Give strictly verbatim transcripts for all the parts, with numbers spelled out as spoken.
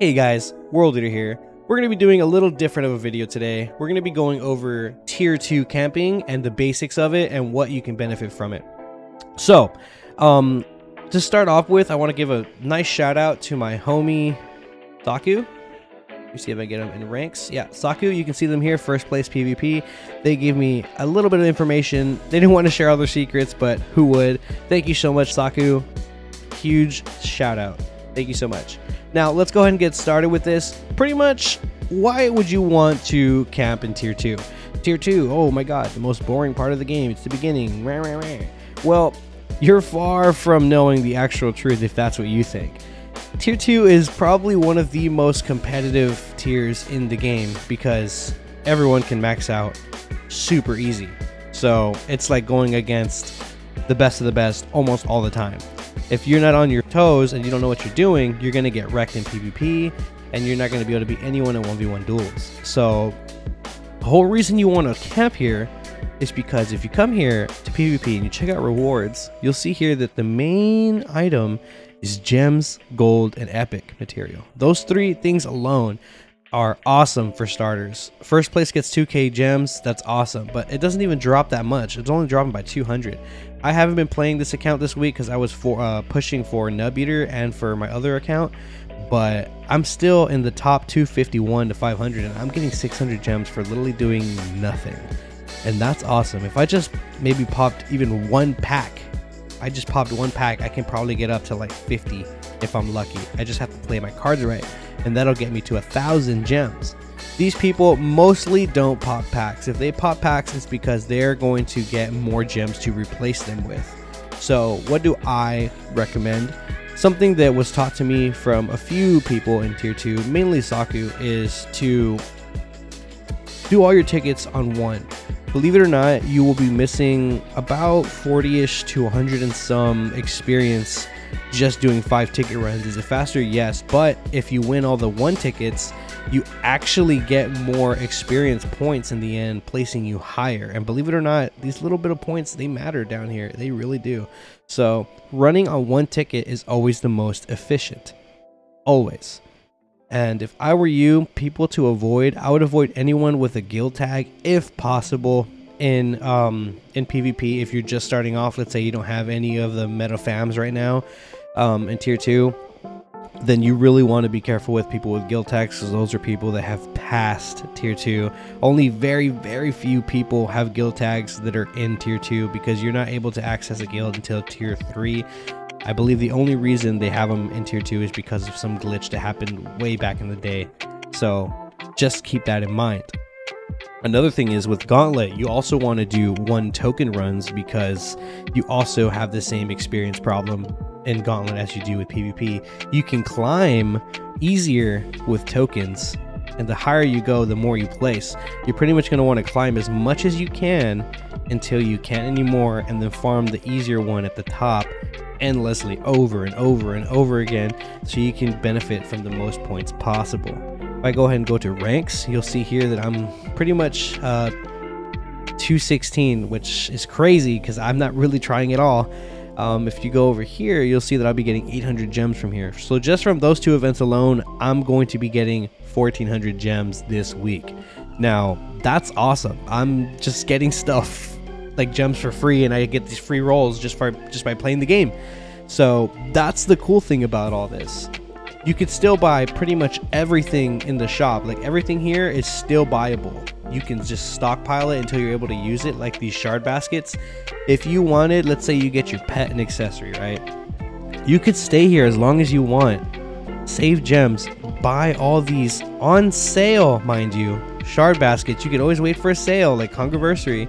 Hey guys, WRLD_EATR here. We're going to be doing a little different of a video today. We're going to be going over tier two camping and the basics of it and what you can benefit from it. So, um, to start off with, I want to give a nice shout out to my homie, Saku. You see if I get them in ranks. Yeah, Saku, you can see them here, first place PvP. They gave me a little bit of information. They didn't want to share all their secrets, but who would? Thank you so much, Saku. Huge shout out. Thank you so much. Now, let's go ahead and get started with this. Pretty much, why would you want to camp in tier two? Tier two, oh my god, the most boring part of the game. It's the beginning. Well, you're far from knowing the actual truth if that's what you think. Tier two is probably one of the most competitive tiers in the game because everyone can max out super easy. So, it's like going against the best of the best almost all the time. If you're not on your toes and you don't know what you're doing, you're going to get wrecked in PvP and you're not going to be able to beat anyone in one v one duels. So the whole reason you want to camp here is because if you come here to PvP and you check out rewards, you'll see here that the main item is gems, gold, and epic material. Those three things alone are awesome for starters. First place gets two K gems, that's awesome, but it doesn't even drop that much. It's only dropping by two hundred. I haven't been playing this account this week because I was for, uh, pushing for N U B E A T R and for my other account, but I'm still in the top two fifty-one to five hundred, and I'm getting six hundred gems for literally doing nothing, and that's awesome. If I just maybe popped even one pack, I just popped one pack, I can probably get up to like fifty if I'm lucky. I just have to play my cards right, and that'll get me to a thousand gems. These people mostly don't pop packs. If they pop packs, it's because they're going to get more gems to replace them with. So what do I recommend? Something that was taught to me from a few people in tier two, mainly Saku, is to do all your tickets on one. Believe it or not, you will be missing about forty-ish to a hundred and some experience just doing five ticket runs. Is it faster? Yes, but if you win all the one tickets, you actually get more experience points in the end, placing you higher. And believe it or not, these little bit of points, they matter down here. They really do. So running on one ticket is always the most efficient, always. And if I were you, people to avoid, I would avoid anyone with a guild tag if possible in um in PvP. If you're just starting off, let's say you don't have any of the meta fams right now um in tier two, then you really want to be careful with people with guild tags, because those are people that have passed tier two. Only very, very few people have guild tags that are in tier two, because you're not able to access a guild until tier three. I believe the only reason they have them in tier two is because of some glitch that happened way back in the day. So just keep that in mind. Another thing is with Gauntlet, you also want to do one token runs, because you also have the same experience problem in Gauntlet as you do with PvP. You can climb easier with tokens, and the higher you go, the more you place. You're pretty much going to want to climb as much as you can until you can't anymore, and then farm the easier one at the top endlessly over and over and over again, so you can benefit from the most points possible. If I go ahead and go to ranks, you'll see here that I'm pretty much uh, two sixteen, which is crazy because I'm not really trying at all. Um, if you go over here, you'll see that I'll be getting eight hundred gems from here. So just from those two events alone, I'm going to be getting fourteen hundred gems this week. Now, that's awesome. I'm just getting stuff like gems for free, and I get these free rolls just, for, just by playing the game. So that's the cool thing about all this. You could still buy pretty much everything in the shop. Like everything here is still buyable. You can just stockpile it until you're able to use it, like these shard baskets. If you wanted, let's say you get your pet and accessory, right? You could stay here as long as you want, save gems, buy all these on sale, mind you. Shard baskets, you could always wait for a sale, like Congiversary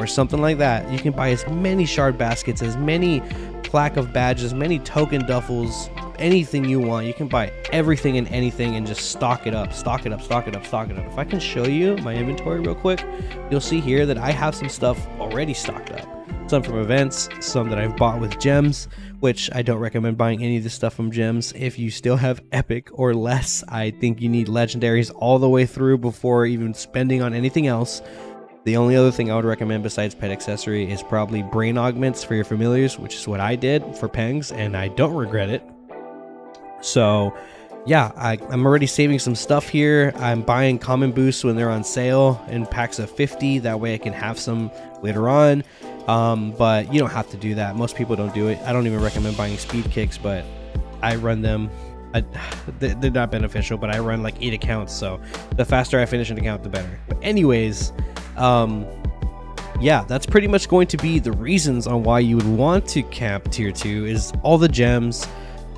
or something like that. You can buy as many shard baskets, as many plaque of badges, as many token duffels, anything you want. You can buy everything and anything and just stock it up, stock it up, stock it up, stock it up. If I can show you my inventory real quick, you'll see here that I have some stuff already stocked up. Some from events, some that I've bought with gems, which I don't recommend buying any of this stuff from gems. If you still have epic or less, I think you need legendaries all the way through before even spending on anything else. The only other thing I would recommend besides pet accessory is probably brain augments for your familiars, which is what I did for Pengz, and I don't regret it. So yeah, I, I'm already saving some stuff here. I'm buying common boosts when they're on sale in packs of fifty. That way I can have some later on. Um, but you don't have to do that. Most people don't do it. I don't even recommend buying speed kicks, but I run them. I, they're not beneficial, but I run like eight accounts, so the faster I finish an account, the better. But anyways, um, yeah, that's pretty much going to be the reasons on why you would want to camp tier two is all the gems,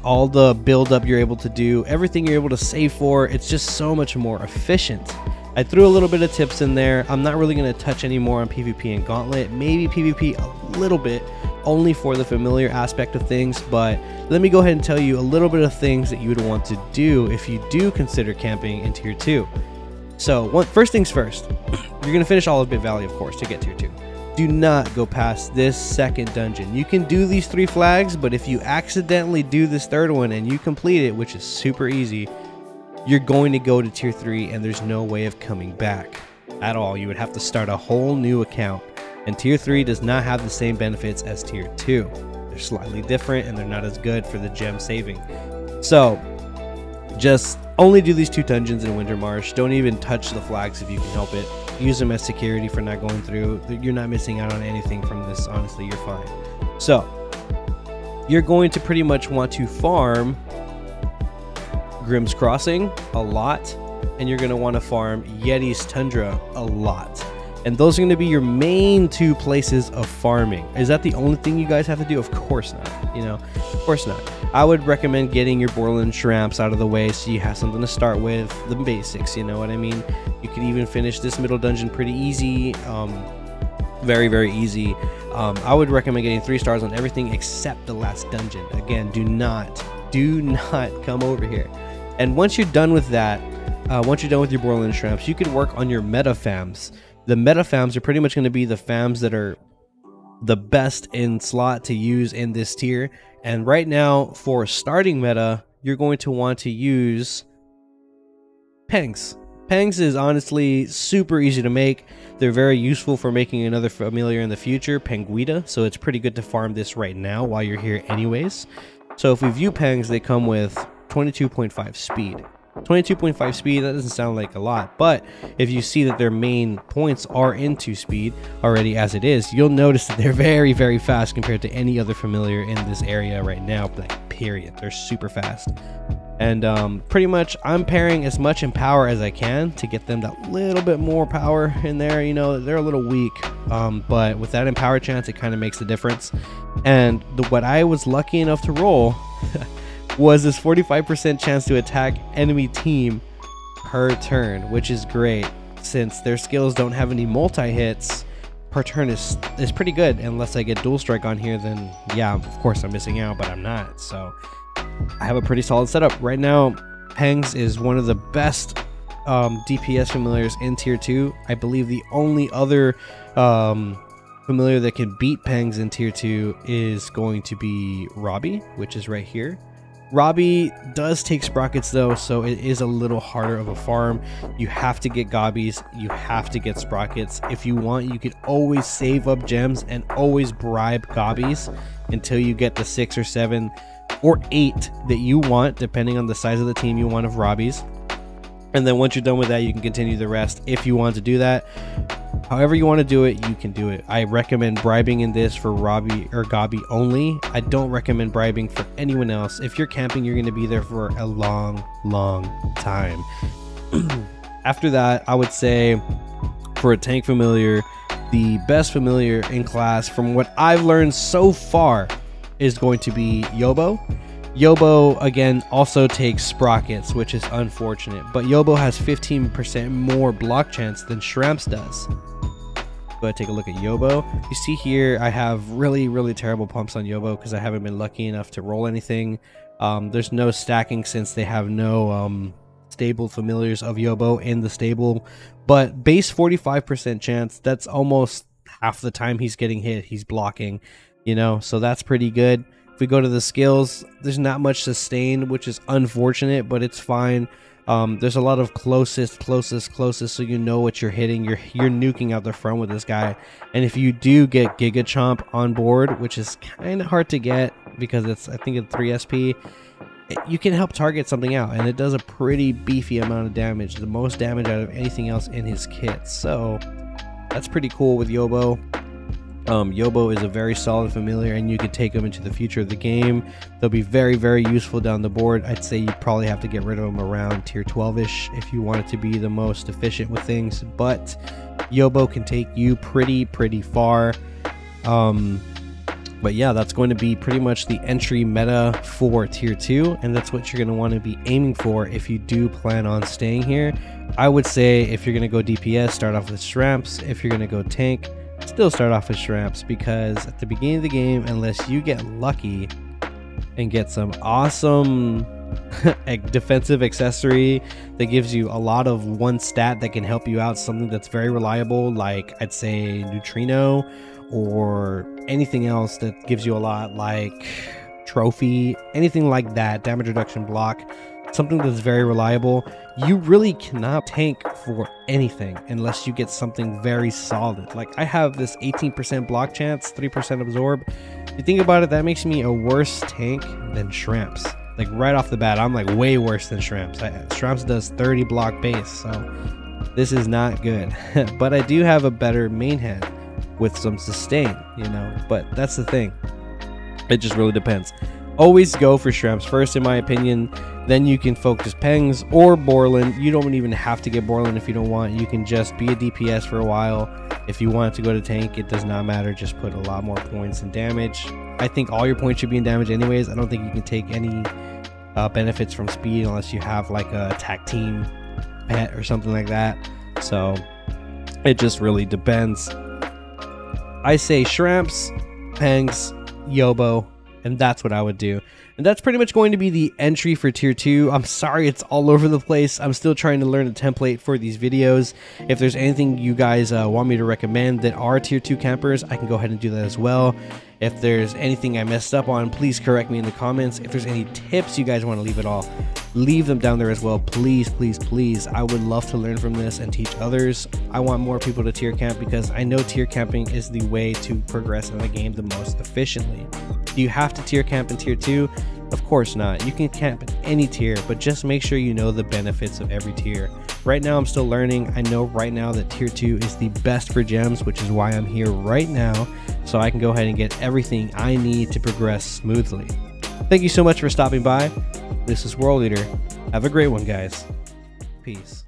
all the build up you're able to do, everything you're able to save for. It's just so much more efficient. I threw a little bit of tips in there. I'm not really going to touch any more on PvP and Gauntlet, maybe PvP a little bit, only for the familiar aspect of things, but let me go ahead and tell you a little bit of things that you would want to do if you do consider camping in tier two. So one, first things first, you're going to finish all of Bit Valley, of course, to get tier two. Do not go past this second dungeon. You can do these three flags, but if you accidentally do this third one and you complete it, which is super easy, you're going to go to tier three and there's no way of coming back at all. You would have to start a whole new account, and tier three does not have the same benefits as tier two. They're slightly different and they're not as good for the gem saving. So just only do these two dungeons in Winter Marsh. Don't even touch the flags if you can help it. Use them as security for not going through. You're not missing out on anything from this. Honestly, you're fine. So you're going to pretty much want to farm Grimm's Crossing a lot, and you're going to want to farm Yeti's Tundra a lot, and those are going to be your main two places of farming. Is that the only thing you guys have to do? Of course not. You know, of course not. I would recommend getting your Borland Shramps out of the way so you have something to start with, the basics, you know what I mean? You could even finish this middle dungeon pretty easy, um very very easy. um I would recommend getting three stars on everything except the last dungeon. Again, do not do not come over here. And once you're done with that, uh, once you're done with your Borland Shramps, you can work on your meta fams. The meta fams are pretty much going to be the fams that are the best in slot to use in this tier. And right now, for starting meta, you're going to want to use Pengz. Pengz is honestly super easy to make. They're very useful for making another familiar in the future, Penguida. So it's pretty good to farm this right now while you're here anyways. So if we view Pengz, they come with twenty-two point five speed. twenty-two point five speed, that doesn't sound like a lot, but if you see that their main points are into speed already as it is, you'll notice that they're very, very fast compared to any other familiar in this area right now, like period. They're super fast. And um, pretty much I'm pairing as much in power as I can to get them that little bit more power in there. You know, they're a little weak, um, but with that empower chance, it kind of makes a difference. And the, what I was lucky enough to roll was this forty-five percent chance to attack enemy team per turn, which is great since their skills don't have any multi-hits. Per turn is, is pretty good. Unless I get dual strike on here, then yeah, of course I'm missing out, but I'm not. So I have a pretty solid setup. Right now, Pengz is one of the best um, D P S familiars in tier two. I believe the only other um, familiar that can beat Pengz in tier two is going to be Robby, which is right here. Robby does take sprockets though, so it is a little harder of a farm. You have to get gobbies, you have to get sprockets. If you want, you could always save up gems and always bribe gobbies until you get the six or seven or eight that you want, depending on the size of the team you want of Robbies. And then once you're done with that, you can continue the rest if you want to do that. However you want to do it, you can do it. I recommend bribing in this for Robby or Gobby only. I don't recommend bribing for anyone else. If you're camping, you're going to be there for a long, long time. After that, I would say for a tank familiar, the best familiar in class from what I've learned so far is going to be Yobo. Yobo, again, also takes sprockets, which is unfortunate, but Yobo has fifteen percent more block chance than Shramps does. Go ahead, take a look at Yobo. You see here, I have really, really terrible pumps on Yobo because I haven't been lucky enough to roll anything. Um, there's no stacking since they have no um, stable familiars of Yobo in the stable, but base forty-five percent chance, that's almost half the time he's getting hit, he's blocking, you know, so that's pretty good. If we go to the skills, there's not much sustain, which is unfortunate, but it's fine. Um, there's a lot of closest, closest, closest, so you know what you're hitting. You're you're nuking out the front with this guy. And if you do get Giga Chomp on board, which is kind of hard to get because it's, I think it's three S P, you can help target something out, and it does a pretty beefy amount of damage, the most damage out of anything else in his kit. So that's pretty cool with Yobo. Um, Yobo is a very solid familiar, and you could take them into the future of the game. They'll be very, very useful down the board. I'd say you probably have to get rid of them around tier twelve-ish if you want it to be the most efficient with things, but Yobo can take you pretty, pretty far. Um, but yeah, that's going to be pretty much the entry meta for tier two, and that's what you're going to want to be aiming for if you do plan on staying here. I would say if you're going to go D P S, start off with Shramps. If you're going to go tank, still start off with Shramps, because at the beginning of the game, unless you get lucky and get some awesome defensive accessory that gives you a lot of one stat that can help you out, something that's very reliable, like I'd say Neutrino, or anything else that gives you a lot, like Trophy, anything like that, damage reduction, block, something that's very reliable, you really cannot tank for anything unless you get something very solid. Like I have this eighteen percent block chance, three percent absorb. You think about it, that makes me a worse tank than Shramps. Like right off the bat, I'm like way worse than Shramps. I, Shramps does thirty block base, so this is not good. But I do have a better main head with some sustain, you know, but that's the thing. It just really depends. Always go for Shramps first, in my opinion. Then you can focus Pengz or Borland. You don't even have to get Borland if you don't want. You can just be a D P S for a while. If you want to go to tank, it does not matter. Just put a lot more points in damage. I think all your points should be in damage anyways. I don't think you can take any uh, benefits from speed unless you have like a attack team pet or something like that. So it just really depends. I say Shramps, Pengz, Yobo, and that's what I would do. And that's pretty much going to be the entry for tier two. I'm sorry it's all over the place. I'm still trying to learn a template for these videos. If there's anything you guys uh, want me to recommend that are tier two campers, I can go ahead and do that as well. If there's anything I messed up on, please correct me in the comments. If there's any tips you guys want to leave at all, leave them down there as well. Please, please, please. I would love to learn from this and teach others. I want more people to tier camp because I know tier camping is the way to progress in the game the most efficiently. Do you have to tier camp in tier two? Of course not. You can camp in any tier, but just make sure you know the benefits of every tier. Right now, I'm still learning. I know right now that tier two is the best for gems, which is why I'm here right now, so I can go ahead and get everything I need to progress smoothly. Thank you so much for stopping by. This is WRLD_EATR. Have a great one, guys. Peace.